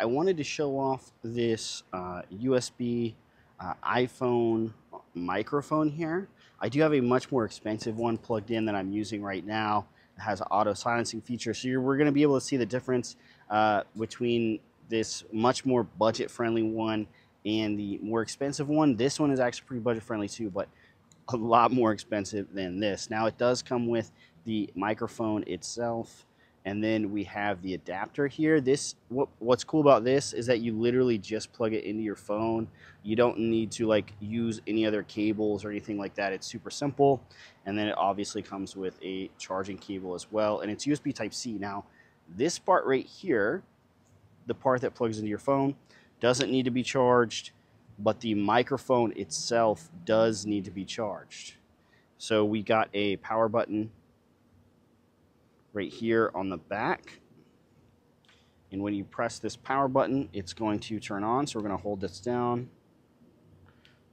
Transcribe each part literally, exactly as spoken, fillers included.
I wanted to show off this uh, U S B uh, iPhone microphone here. I do have a much more expensive one plugged in that I'm using right now. It has an auto silencing feature, so you're, we're going to be able to see the difference uh, between this much more budget-friendly one and the more expensive one. This one is actually pretty budget-friendly too, but a lot more expensive than this. Now, it does come with the microphone itself, and then we have the adapter here. This what, what's cool about this is that you literally just plug it into your phone. You don't need to like use any other cables or anything like that. It's super simple. And then it obviously comes with a charging cable as well, and it's U S B Type C. Now, this part right here, the part that plugs into your phone, doesn't need to be charged, but the microphone itself does need to be charged. So we got a power button right here on the back, and when you press this power button, it's going to turn on. So we're going to hold this down.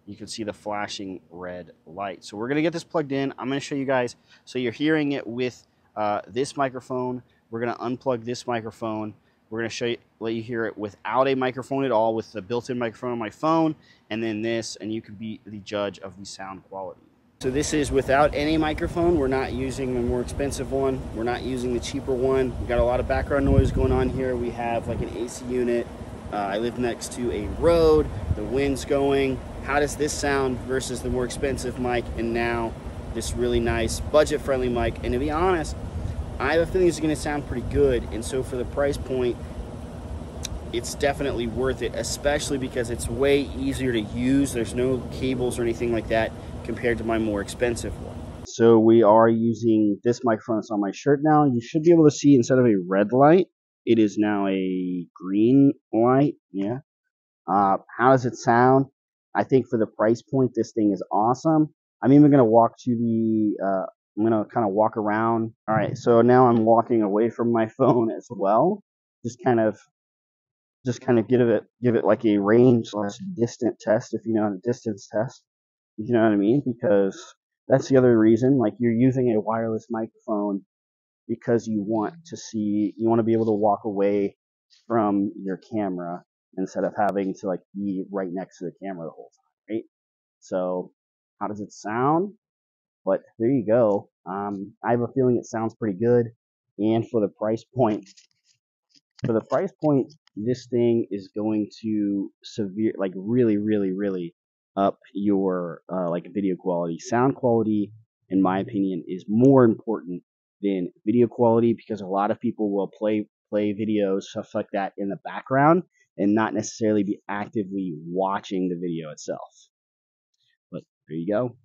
You can see the flashing red light. So we're going to get this plugged in. I'm going to show you guys, so you're hearing it with uh, this microphone. We're going to unplug this microphone. We're going to show you, let you hear it without a microphone at all, with the built-in microphone on my phone, and then this, and you could be the judge of the sound quality. So this is without any microphone. We're not using the more expensive one. We're not using the cheaper one. We've got a lot of background noise going on here. We have like an A C unit. Uh, I live next to a road. The wind's going. How does this sound versus the more expensive mic? And now this really nice budget-friendly mic. And to be honest, I have a feeling this is going to sound pretty good, and so for the price point, it's definitely worth it, especially because it's way easier to use. There's no cables or anything like that compared to my more expensive one. So we are using this microphone that's on my shirt now. You should be able to see, instead of a red light, it is now a green light. Yeah. Uh, how does it sound? I think for the price point, this thing is awesome. I'm even going to walk to the... Uh, I'm gonna kind of walk around. All right, so now I'm walking away from my phone as well. Just kind of, just kind of give it, give it like a range slash distant test, if you know the distance test. You know what I mean? Because that's the other reason. Like, you're using a wireless microphone because you want to see, you want to be able to walk away from your camera instead of having to like be right next to the camera the whole time, right? So, how does it sound? But there you go. Um, I have a feeling it sounds pretty good. And for the price point, for the price point, this thing is going to severe, like really, really, really up your uh, like video quality. Sound quality, in my opinion, is more important than video quality, because a lot of people will play play videos, stuff like that, in the background and not necessarily be actively watching the video itself. But there you go.